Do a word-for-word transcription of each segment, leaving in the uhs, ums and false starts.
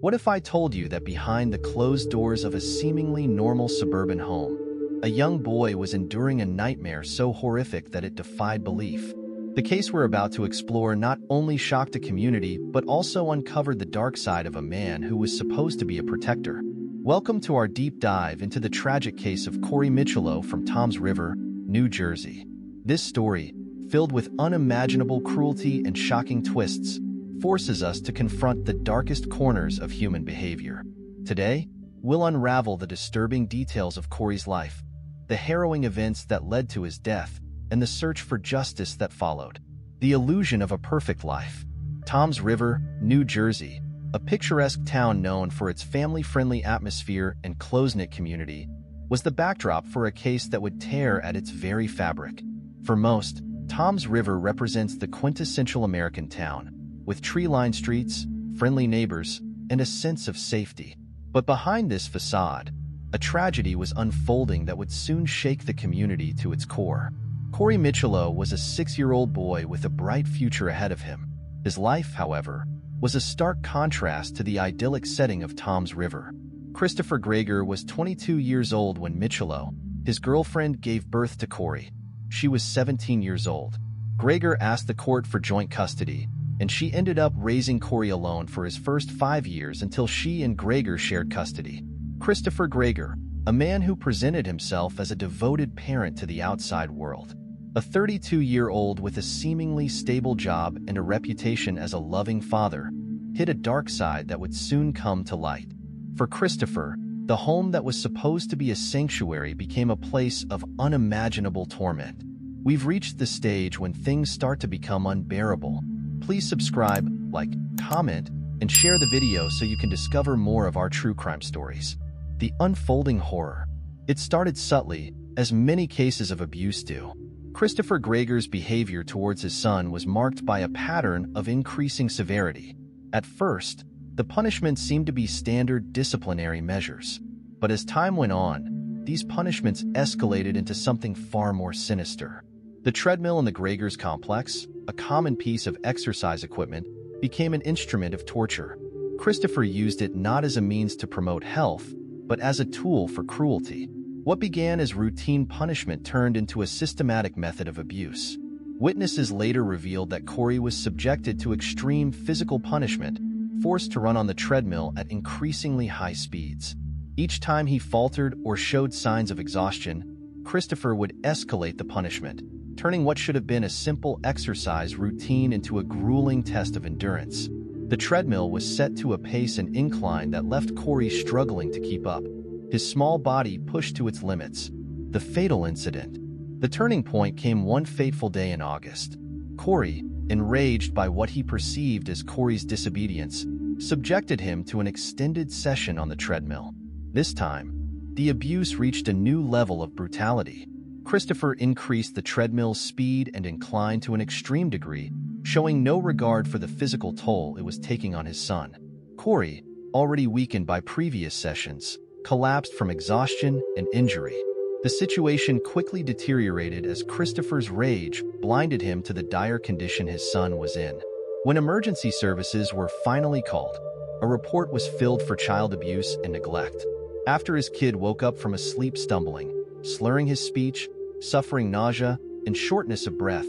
What if I told you that behind the closed doors of a seemingly normal suburban home, a young boy was enduring a nightmare so horrific that it defied belief? The case we're about to explore not only shocked a community, but also uncovered the dark side of a man who was supposed to be a protector. Welcome to our deep dive into the tragic case of Corey Micciolo from Toms River, New Jersey. This story, filled with unimaginable cruelty and shocking twists, forces us to confront the darkest corners of human behavior. Today, we'll unravel the disturbing details of Corey's life, the harrowing events that led to his death, and the search for justice that followed. The illusion of a perfect life. Toms River, New Jersey, a picturesque town known for its family-friendly atmosphere and close-knit community, was the backdrop for a case that would tear at its very fabric. For most, Toms River represents the quintessential American town, with tree-lined streets, friendly neighbors, and a sense of safety. But behind this facade, a tragedy was unfolding that would soon shake the community to its core. Corey Micciolo was a six-year-old boy with a bright future ahead of him. His life, however, was a stark contrast to the idyllic setting of Toms River. Christopher Gregor was twenty-two years old when Micciolo, his girlfriend, gave birth to Corey. She was seventeen years old. Gregor asked the court for joint custody, and she ended up raising Corey alone for his first five years until she and Gregor shared custody. Christopher Gregor, a man who presented himself as a devoted parent to the outside world, a thirty-two-year-old with a seemingly stable job and a reputation as a loving father, hid a dark side that would soon come to light. For Christopher, the home that was supposed to be a sanctuary became a place of unimaginable torment. We've reached the stage when things start to become unbearable. Please subscribe, like, comment, and share the video so you can discover more of our true crime stories. The unfolding horror. It started subtly, as many cases of abuse do. Christopher Gregor's behavior towards his son was marked by a pattern of increasing severity. At first, the punishments seemed to be standard disciplinary measures. But as time went on, these punishments escalated into something far more sinister. The treadmill in the Gregor's complex, a common piece of exercise equipment, became an instrument of torture. Christopher used it not as a means to promote health, but as a tool for cruelty. What began as routine punishment turned into a systematic method of abuse. Witnesses later revealed that Corey was subjected to extreme physical punishment, forced to run on the treadmill at increasingly high speeds. Each time he faltered or showed signs of exhaustion, Christopher would escalate the punishment, turning what should have been a simple exercise routine into a grueling test of endurance. The treadmill was set to a pace and incline that left Corey struggling to keep up, his small body pushed to its limits. The fatal incident. The turning point came one fateful day in August. Corey, enraged by what he perceived as Corey's disobedience, subjected him to an extended session on the treadmill. This time, the abuse reached a new level of brutality. Christopher increased the treadmill's speed and incline to an extreme degree, showing no regard for the physical toll it was taking on his son. Corey, already weakened by previous sessions, collapsed from exhaustion and injury. The situation quickly deteriorated as Christopher's rage blinded him to the dire condition his son was in. When emergency services were finally called, a report was filed for child abuse and neglect. After his kid woke up from a sleep stumbling, slurring his speech, suffering nausea, and shortness of breath,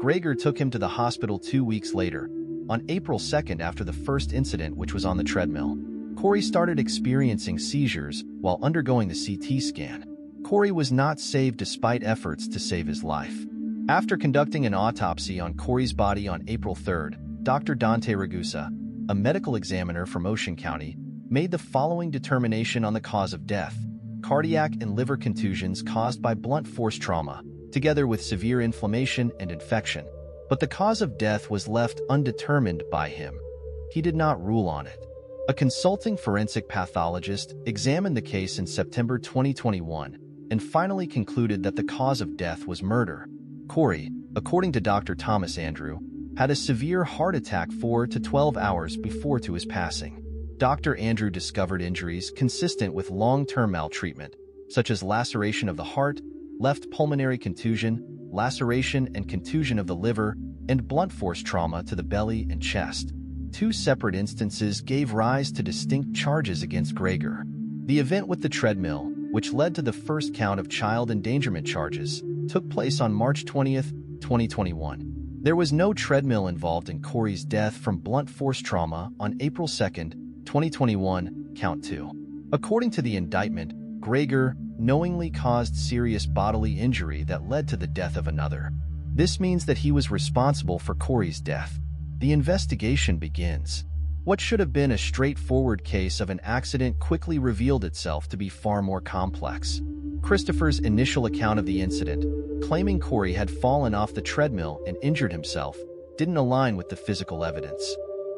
Gregor took him to the hospital two weeks later. On April second, after the first incident, which was on the treadmill, Corey started experiencing seizures while undergoing the C T scan. Corey was not saved despite efforts to save his life. After conducting an autopsy on Corey's body on April third, Doctor Dante Ragusa, a medical examiner from Ocean County, made the following determination on the cause of death: cardiac and liver contusions caused by blunt force trauma, together with severe inflammation and infection. But the cause of death was left undetermined by him. He did not rule on it. A consulting forensic pathologist examined the case in September twenty twenty-one and finally concluded that the cause of death was murder. Corey, according to Doctor Thomas Andrew, had a severe heart attack four to twelve hours before to his passing. Doctor Andrew discovered injuries consistent with long-term maltreatment, such as laceration of the heart, left pulmonary contusion, laceration and contusion of the liver, and blunt force trauma to the belly and chest. Two separate instances gave rise to distinct charges against Gregor. The event with the treadmill, which led to the first count of child endangerment charges, took place on March twentieth, twenty twenty-one. There was no treadmill involved in Corey's death from blunt force trauma on April second, twenty twenty-one, count two. According to the indictment, Gregor knowingly caused serious bodily injury that led to the death of another. This means that he was responsible for Corey's death. The investigation begins. What should have been a straightforward case of an accident quickly revealed itself to be far more complex. Christopher's initial account of the incident, claiming Corey had fallen off the treadmill and injured himself, didn't align with the physical evidence.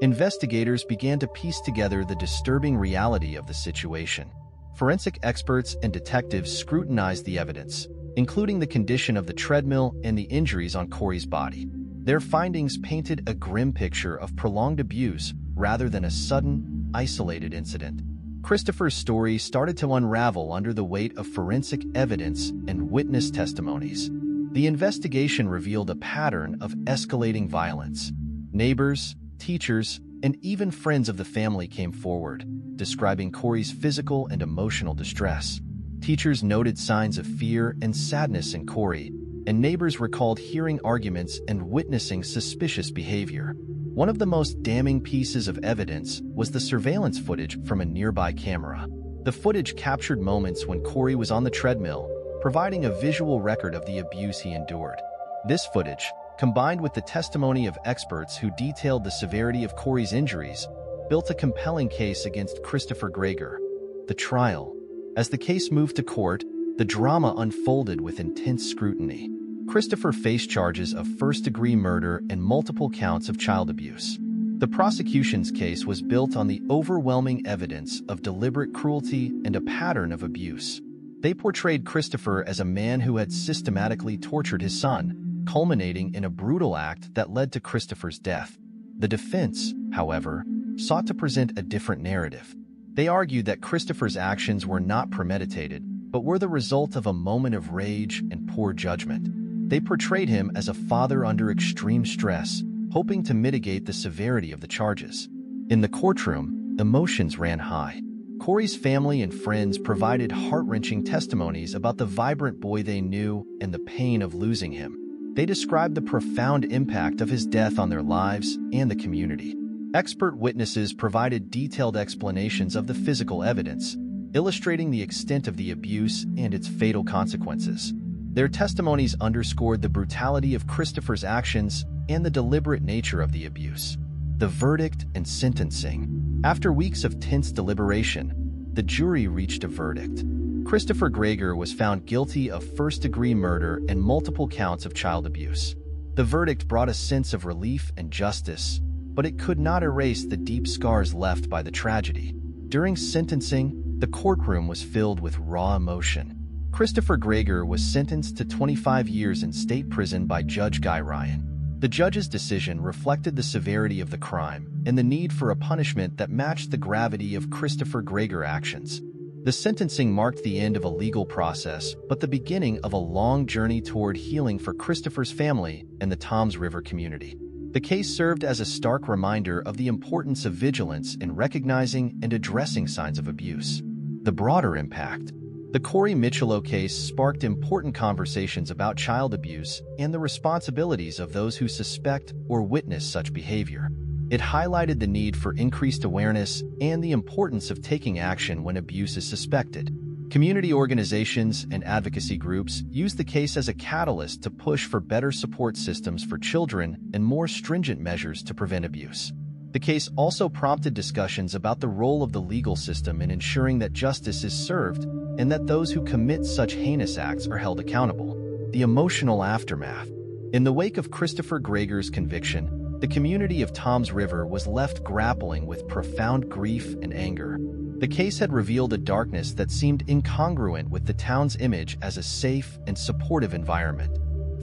Investigators began to piece together the disturbing reality of the situation. Forensic experts and detectives scrutinized the evidence, including the condition of the treadmill and the injuries on Corey's body. Their findings painted a grim picture of prolonged abuse rather than a sudden, isolated incident. Christopher's story started to unravel under the weight of forensic evidence and witness testimonies. The investigation revealed a pattern of escalating violence. Neighbors, teachers, and even friends of the family came forward, describing Corey's physical and emotional distress. Teachers noted signs of fear and sadness in Corey, and neighbors recalled hearing arguments and witnessing suspicious behavior. One of the most damning pieces of evidence was the surveillance footage from a nearby camera. The footage captured moments when Corey was on the treadmill, providing a visual record of the abuse he endured. This footage, combined with the testimony of experts who detailed the severity of Corey's injuries, built a compelling case against Christopher Gregor. The trial. As the case moved to court, the drama unfolded with intense scrutiny. Christopher faced charges of first-degree murder and multiple counts of child abuse. The prosecution's case was built on the overwhelming evidence of deliberate cruelty and a pattern of abuse. They portrayed Christopher as a man who had systematically tortured his son, culminating in a brutal act that led to Christopher's death. The defense, however, sought to present a different narrative. They argued that Christopher's actions were not premeditated, but were the result of a moment of rage and poor judgment. They portrayed him as a father under extreme stress, hoping to mitigate the severity of the charges. In the courtroom, emotions ran high. Corey's family and friends provided heart-wrenching testimonies about the vibrant boy they knew and the pain of losing him. They described the profound impact of his death on their lives and the community. Expert witnesses provided detailed explanations of the physical evidence, illustrating the extent of the abuse and its fatal consequences. Their testimonies underscored the brutality of Christopher's actions and the deliberate nature of the abuse. The verdict and sentencing. After weeks of tense deliberation, the jury reached a verdict. Christopher Gregor was found guilty of first-degree murder and multiple counts of child abuse. The verdict brought a sense of relief and justice, but it could not erase the deep scars left by the tragedy. During sentencing, the courtroom was filled with raw emotion. Christopher Gregor was sentenced to twenty-five years in state prison by Judge Guy Ryan. The judge's decision reflected the severity of the crime and the need for a punishment that matched the gravity of Christopher Gregor's actions. The sentencing marked the end of a legal process, but the beginning of a long journey toward healing for Christopher's family and the Toms River community. The case served as a stark reminder of the importance of vigilance in recognizing and addressing signs of abuse. The broader impact. The Corey Micciolo case sparked important conversations about child abuse and the responsibilities of those who suspect or witness such behavior. It highlighted the need for increased awareness and the importance of taking action when abuse is suspected. Community organizations and advocacy groups used the case as a catalyst to push for better support systems for children and more stringent measures to prevent abuse. The case also prompted discussions about the role of the legal system in ensuring that justice is served and that those who commit such heinous acts are held accountable. The emotional aftermath. In the wake of Christopher Gregor's conviction, the community of Toms River was left grappling with profound grief and anger. The case had revealed a darkness that seemed incongruent with the town's image as a safe and supportive environment.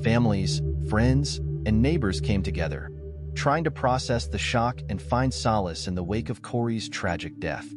Families, friends, and neighbors came together, trying to process the shock and find solace in the wake of Corey's tragic death.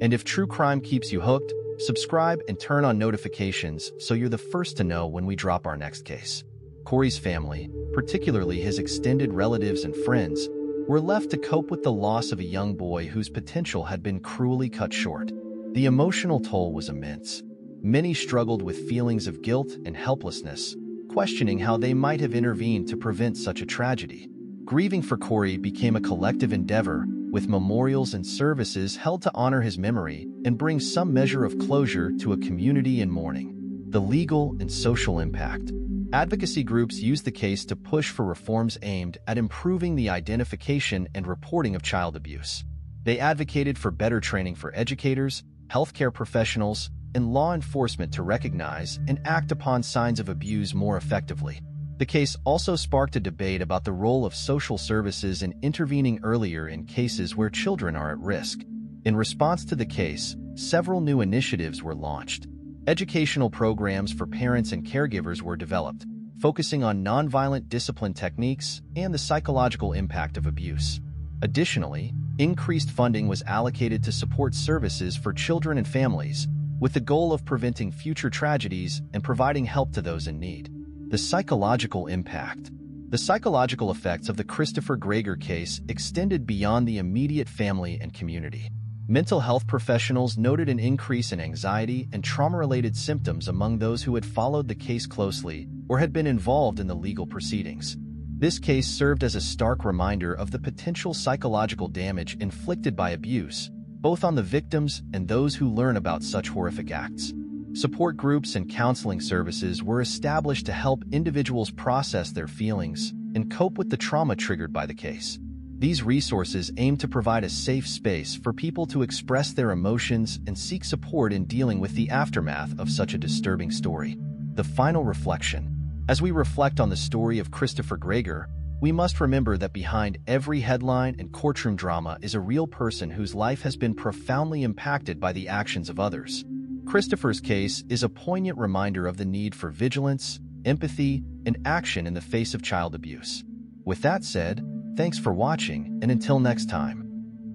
And if true crime keeps you hooked, subscribe and turn on notifications so you're the first to know when we drop our next case. Corey's family, particularly his extended relatives and friends, were left to cope with the loss of a young boy whose potential had been cruelly cut short. The emotional toll was immense. Many struggled with feelings of guilt and helplessness, questioning how they might have intervened to prevent such a tragedy. Grieving for Corey became a collective endeavor, with memorials and services held to honor his memory and bring some measure of closure to a community in mourning. The legal and social impact. Advocacy groups used the case to push for reforms aimed at improving the identification and reporting of child abuse. They advocated for better training for educators, healthcare professionals, and law enforcement to recognize and act upon signs of abuse more effectively. The case also sparked a debate about the role of social services in intervening earlier in cases where children are at risk. In response to the case, several new initiatives were launched. Educational programs for parents and caregivers were developed, focusing on nonviolent discipline techniques and the psychological impact of abuse. Additionally, increased funding was allocated to support services for children and families, with the goal of preventing future tragedies and providing help to those in need. The psychological impact. The psychological effects of the Christopher Gregor case extended beyond the immediate family and community. Mental health professionals noted an increase in anxiety and trauma-related symptoms among those who had followed the case closely or had been involved in the legal proceedings. This case served as a stark reminder of the potential psychological damage inflicted by abuse, both on the victims and those who learn about such horrific acts. Support groups and counseling services were established to help individuals process their feelings and cope with the trauma triggered by the case. These resources aim to provide a safe space for people to express their emotions and seek support in dealing with the aftermath of such a disturbing story. The final reflection. As we reflect on the story of Christopher Gregor, we must remember that behind every headline and courtroom drama is a real person whose life has been profoundly impacted by the actions of others. Christopher's case is a poignant reminder of the need for vigilance, empathy, and action in the face of child abuse. With that said, thanks for watching, and until next time.